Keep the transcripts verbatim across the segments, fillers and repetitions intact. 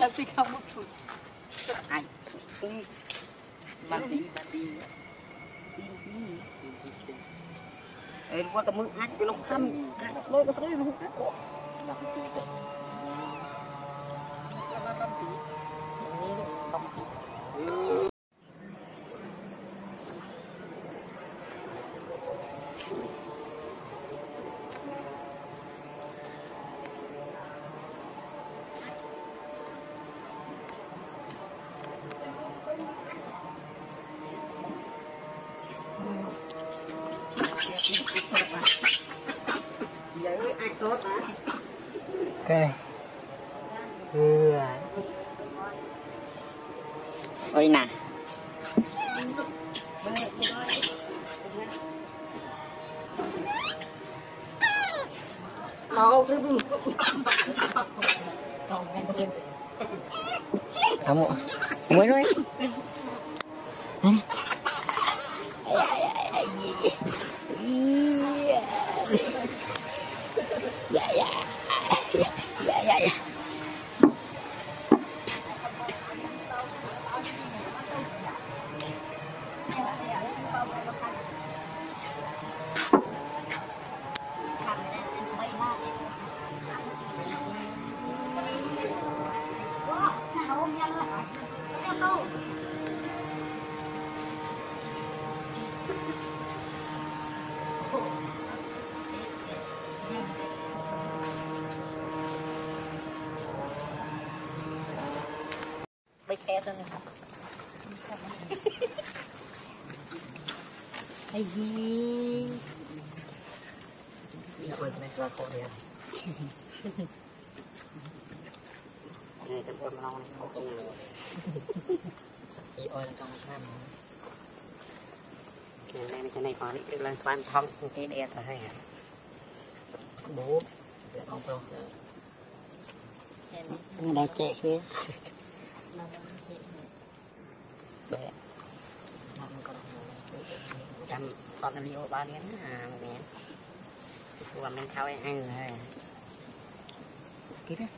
Tapi kamu pun, ay, ini bandi bandi, ini, eh, buat kamu hati belum ham, loh kesini belum hati, bandi, apa bandi, ini bandi. Okay. Rồi. Ôi nè. Kamu mới nói. Aji, ini kau jenis wakor dia. Ini tempat melawat kau. Ini orang kamu sana. Cái này còn đi lên xoan thông cái đèn là hay hả? Bố để ông đâu? Nó chạy kia. Bé. Chăm con nó đi ô ba đến à mẹ. Xua mình thao em ăn rồi. Kí đấy.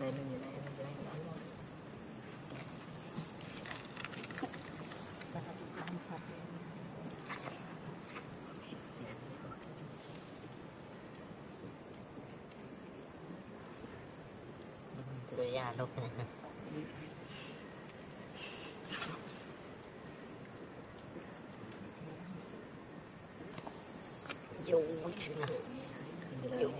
Đây mình nhìn này, mình nhìn này mình ăn luôn. Rồi ra lúc này. Dù chứ nào. Dù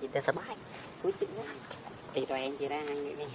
kita sebaik, kucing lah. Itu yang kira ni. Này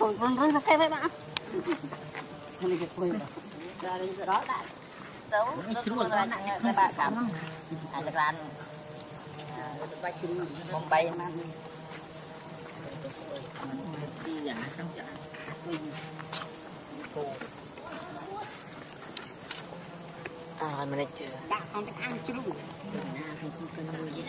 con con cái vậy bạn, con này quay rồi, rồi rồi đó bạn, đâu, đâu rồi này bạn cảm không, à được làm, bay chim, bông bay mà, đi giả trong chợ, cô, à mình chưa, đã không được ăn chưa đủ, không cần mua gì.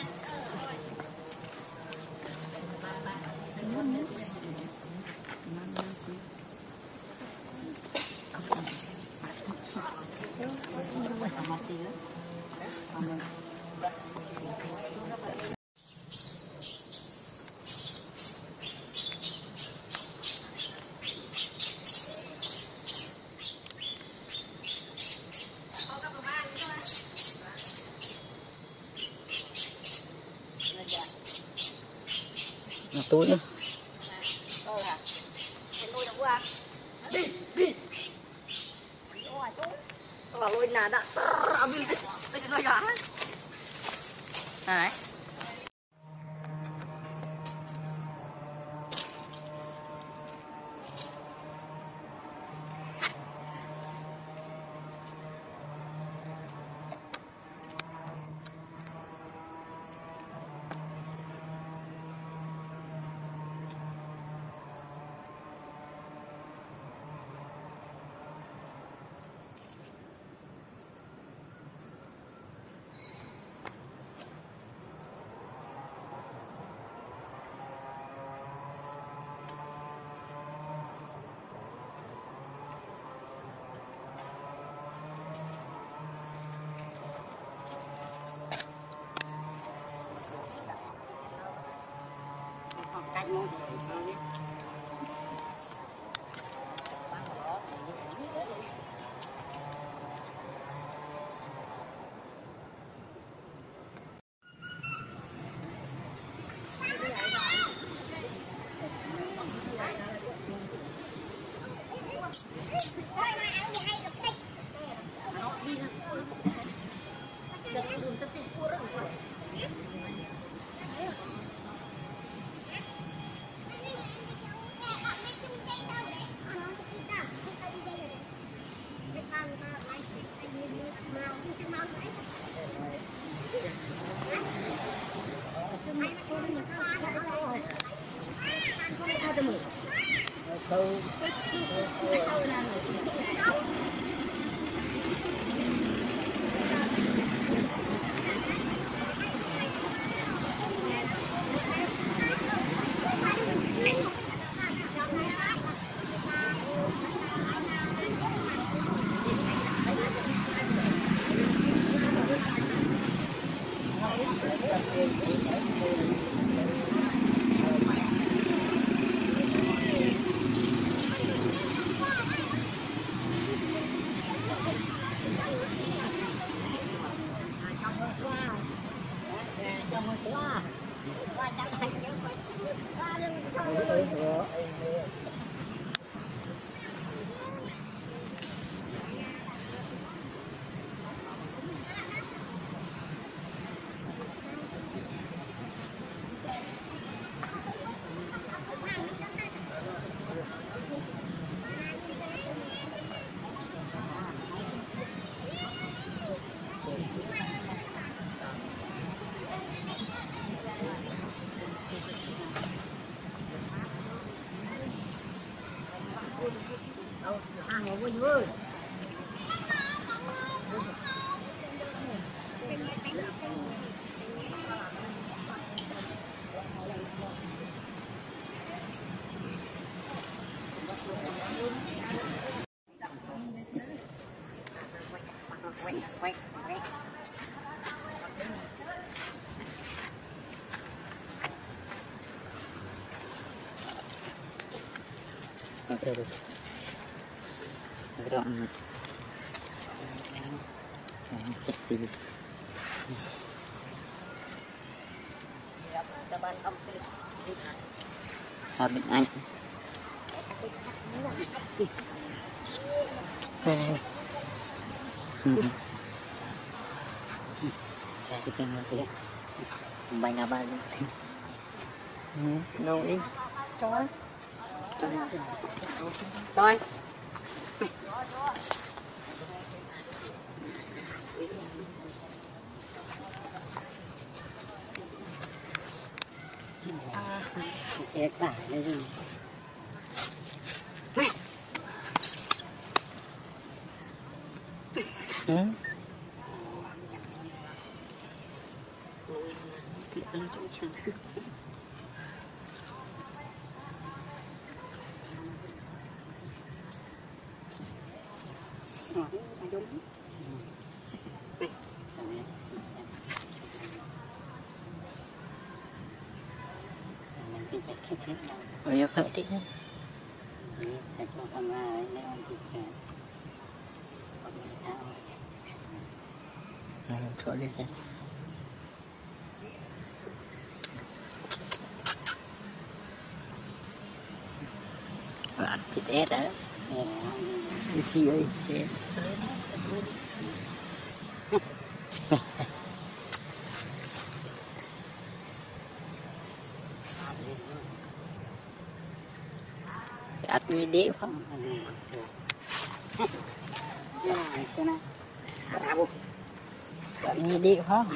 Túi nữa. Đi đi. Và lôi nà đã. Đấy. Hãy subscribe cho kênh Ghiền Mì Gõ để không bỏ lỡ Terus berdoa amat seperti habis aja kita ngeliat banyak banget no ini coba Thôi chết cả đấy rồi ừ Ôi giờ khởi tích hơn Để cho con ra đấy, để con thịt kìa Con người thao Rồi làm chỗ đi kìa Rồi ăn thịt ếch đó Đi xì ơi, thịt ếch Hả hả Hãy subscribe cho kênh Ghiền Mì Gõ Để không Hãy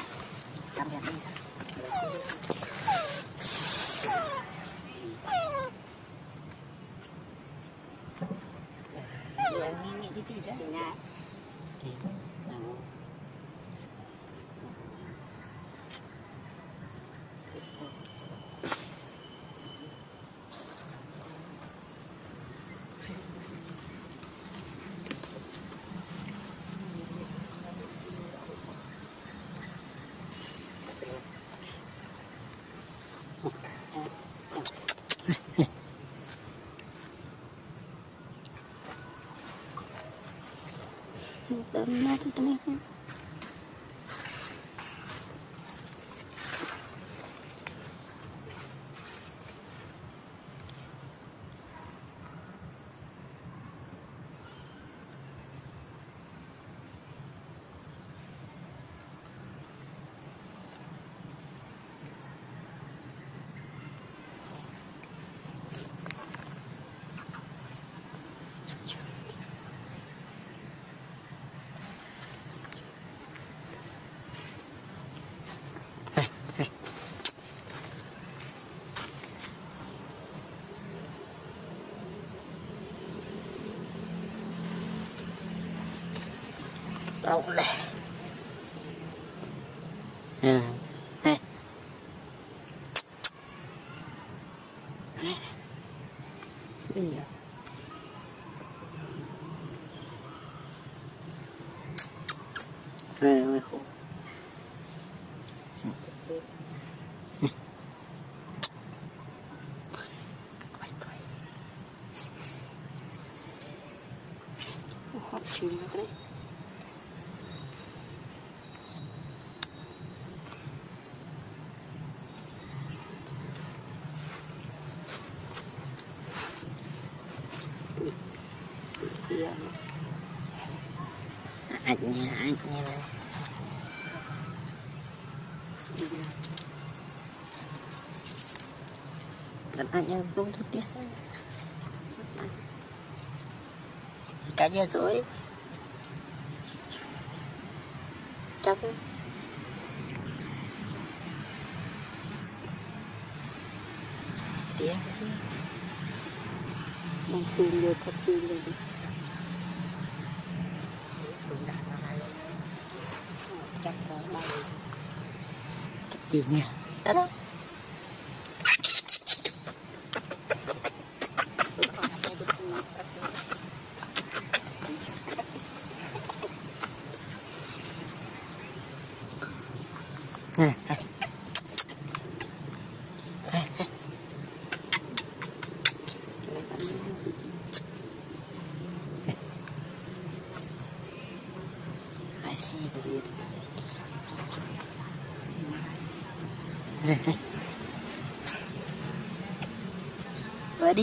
subscribe lộn này. Ừ. Rồi khổ. Hot chim nữa đấy. Anh anh katanya rumput dia katanya tuh capek dia langsung dia kecil lagi sudah capek lagi cepilnya ada Heh heh heh heh I see the beard heh heh Badi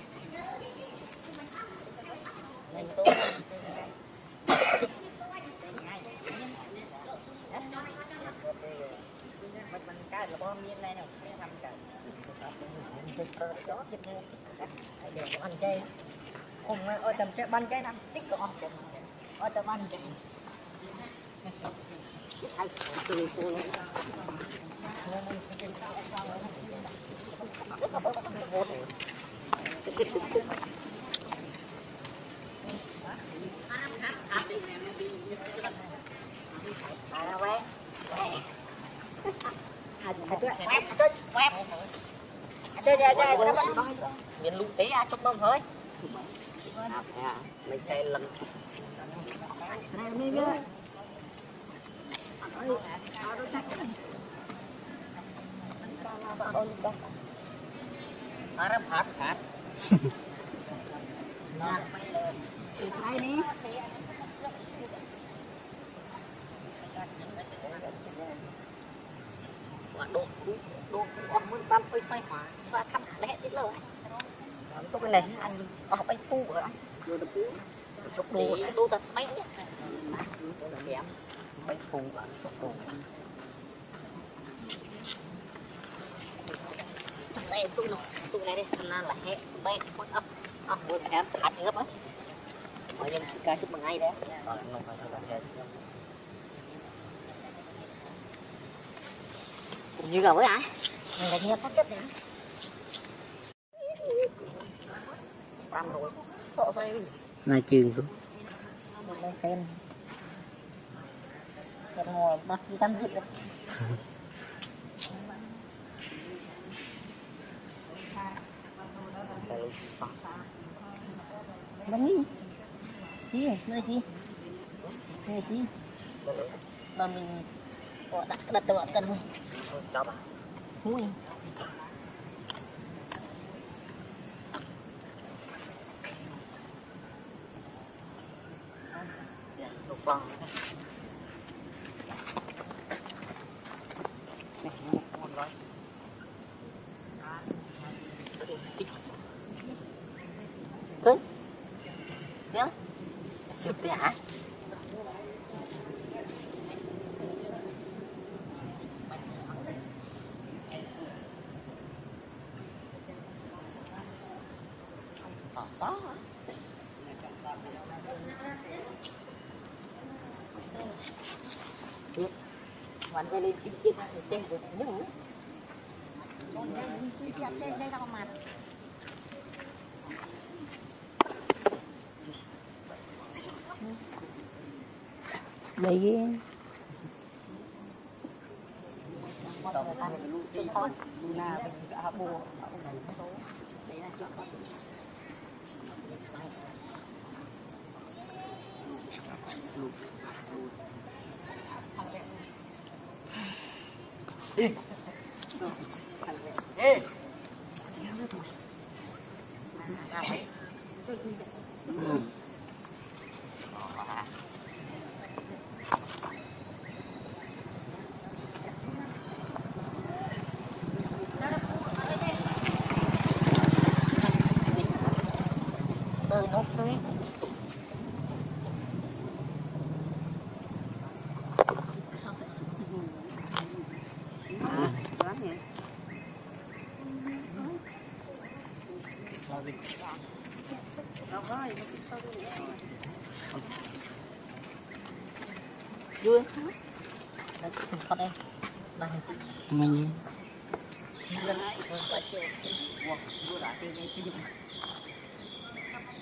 ban cái năm tích của ông ở tờ ban cái ai tôi tôi miền lũ tế à chụp bông thôi mình sẽ lần tôi này anh ở bay pu rồi anh rồi tập pu chụp đồ đồ ta bay đấy đẹp bay pu bạn chụp đồ đây tôi này tôi này đây là là hết bay mất ấp ấp rồi em chặt ngấp á mọi nhân ca chụp bằng ai đấy cũng như là với ai người nghe tắt chất này này chừng luôn. Mình đặt đặt đồ cần thôi. Vâng. Này, ngon rồi. Thế? Nhá. Chụp thế hả? có hả? Bạn phải lên tìm kiếm thì tên của nó nữa. Còn đây lucie kia trên đây đâu mà. Vậy Ê. Ê. Vui con em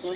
mình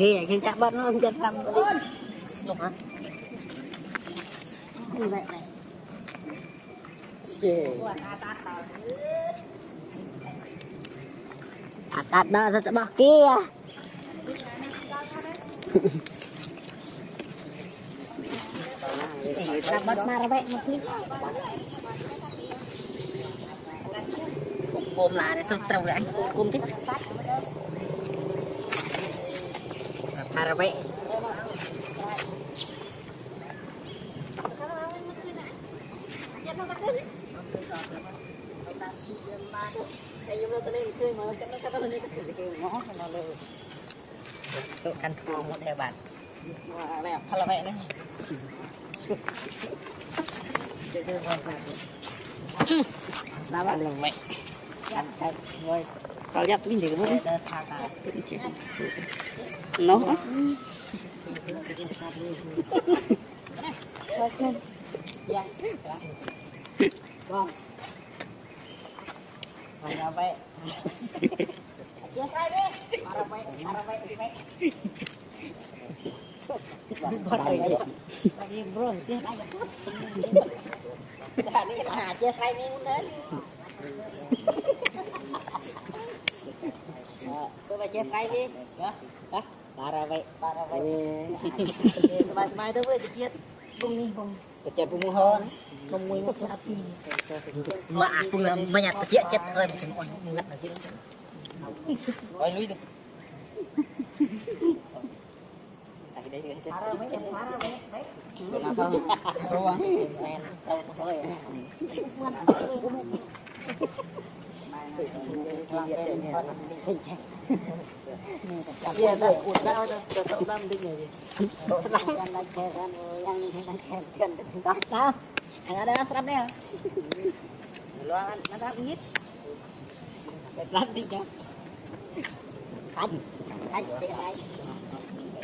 khi khi các bạn nó chân tâm đi đúng hả? Như vậy này. À tạt đó thật bỏ kia. Các bạn mà vậy một clip. Cùng là để sốt trâu anh cùng thích. Hãy subscribe cho kênh Ghiền Mì Gõ để bạn Gõ Kalau lihat ini juga boleh. No. Ya. Bang. Mana baik? Ya saya deh. Mana baik? Mana baik? Baik. Lagi bro. Jadi lah aja saya ni mundur. Coba cek lagi, ya, dah, parawai, parawai. Semasa itu boleh dicet bumi, dicet bumi hon, bumi macam api. Mak aku banyak dicet cet, orang mengat lagi. Oi lui tu. Lagi dah dicet. Parawai, parawai, baik. Nasib, ruang, main, tahu tu boleh. Iya, tak udah udah tutup lambing aja. Yang lageran, yang lageran, tak tak. Enggak ada asramel. Luangan nanti begit. Berlantik ya. Kan, kan, kan.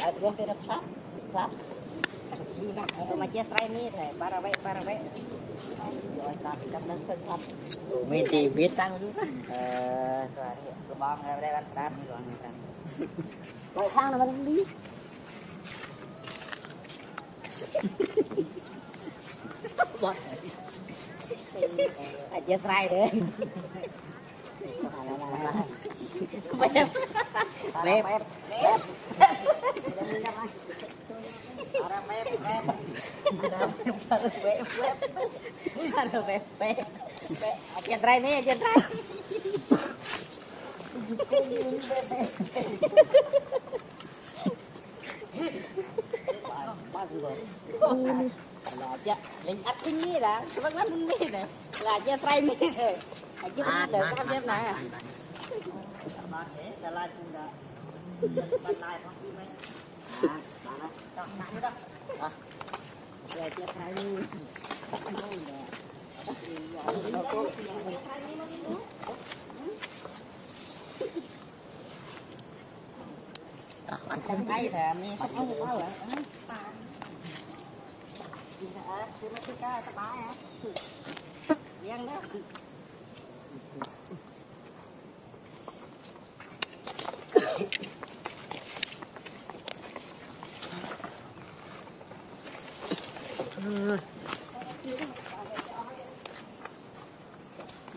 Aduh, tidak sah, sah. Macam cerai ni, lah. Parawai, parawai. Mấy thì biết tăng chút á. Ờ, rồi bom ra đây bắn đạn rồi người ta. Rồi sang là bắn đi. Bọt. À chết rai đấy. Bẹp. Bẹp. Bẹp. Ada beb beb, ada beb beb, ada beb beb. Ajar try ni, ajar try. Chân tay là mình không có quá rồi.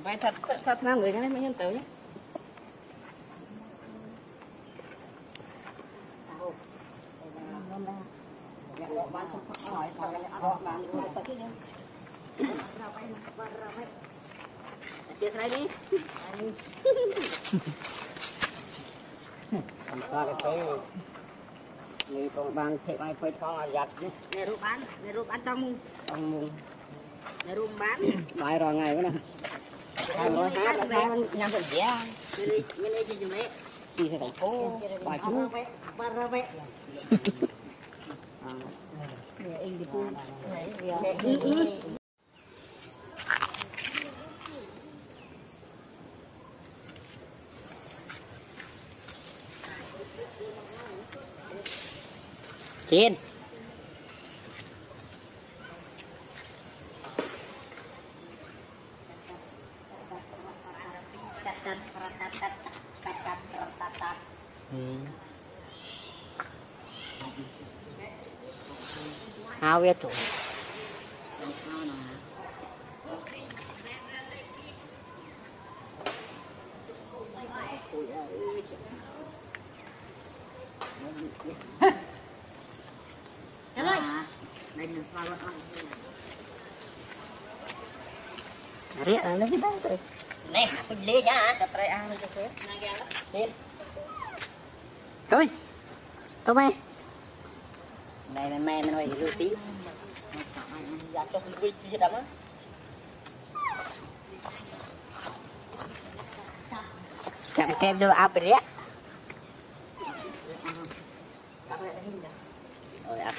Vậy thật thật nam người cái này mới nhân tử nhé. Bang thiệt ai phơi thong ai giặt nè rùa bán nè rùa bán trong trong mùng nè rùa bán lại rồi ngày nữa nè hai mươi hai là hai mươi năm tuần dễ mình đi chơi mấy xì xe thành phố bà chú bà ra về mẹ in đi phun mẹ in Kiên hao về chỗ riết là nó biết đâu rồi nè mình lê nhá tập trai ăn cho phép nang ra lên thôi tao mày này mày mày mày nói Lucie dạ cho mình vui gì đó á chạm kem cho áp riết rồi áp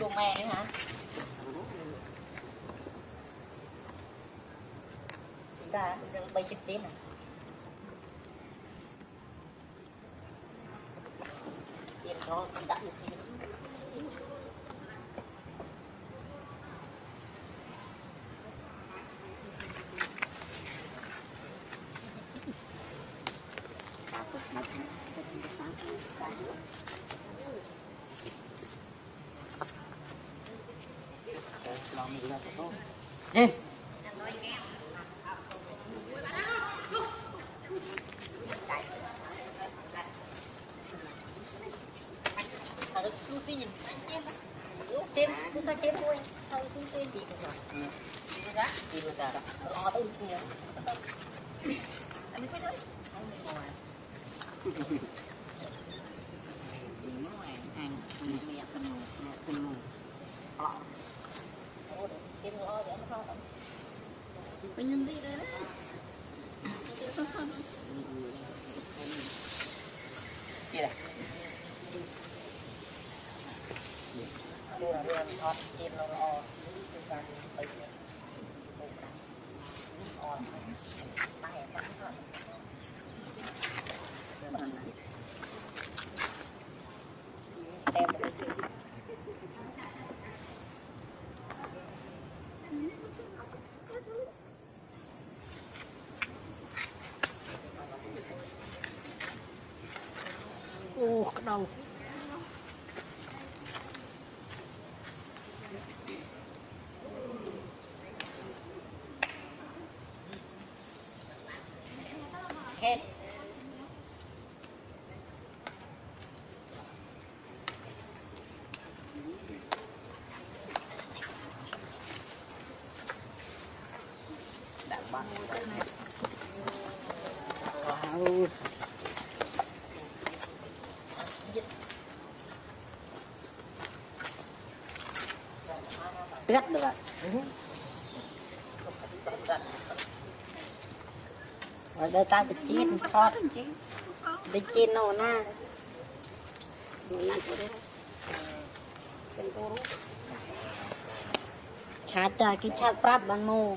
Cô mẹ nữa hả? Đã bay chích chín à? Tiền đó đã được xin. Ê Hãy subscribe cho kênh Ghiền Mì Gõ để không bỏ lỡ những video hấp dẫn. đầu. Hết. Đã bắn cái này. Wow. Tết nữa. Rồi đây ta bị chết, thoát chứ. Bị chết nó na. Chát ta cái chát prap bằng mô.